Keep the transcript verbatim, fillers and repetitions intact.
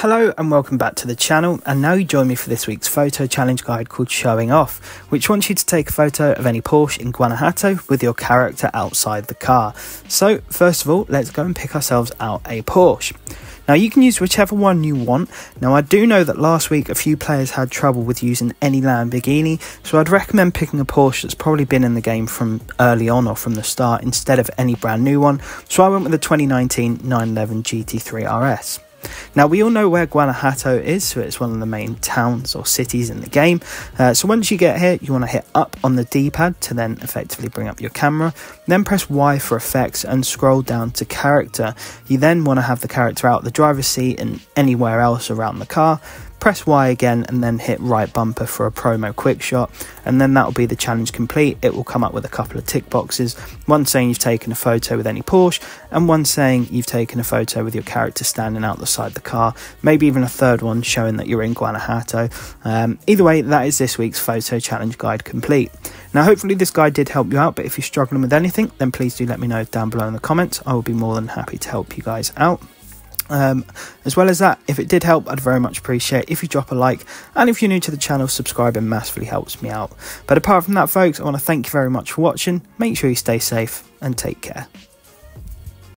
Hello and welcome back to the channel, and now you join me for this week's photo challenge guide called Showing Off, which wants you to take a photo of any Porsche in Guanajuato with your character outside the car. So first of all, let's go and pick ourselves out a Porsche. Now you can use whichever one you want. Now I do know that last week a few players had trouble with using any Lamborghini, so I'd recommend picking a Porsche that's probably been in the game from early on or from the start instead of any brand new one, so I went with the twenty nineteen nine eleven G T three R S. Now we all know where Guanajuato is, so it's one of the main towns or cities in the game. Uh, so once you get here, you want to hit up on the D-pad to then effectively bring up your camera, then press Y for effects and scroll down to character. You then want to have the character out the driver's seat and anywhere else around the car. Press Y again and then hit right bumper for a promo quick shot, and then that will be the challenge complete. It will come up with a couple of tick boxes, one saying you've taken a photo with any Porsche and one saying you've taken a photo with your character standing out the side of the car, maybe even a third one showing that you're in Guanajuato. Um, either way, that is this week's photo challenge guide complete. Now hopefully this guide did help you out, but if you're struggling with anything then please do let me know down below in the comments. I will be more than happy to help you guys out. Um, as well as that, if it did help, I'd very much appreciate if you drop a like, and if you're new to the channel, subscribing massively helps me out. But apart from that folks, I want to thank you very much for watching. Make sure you stay safe and take care.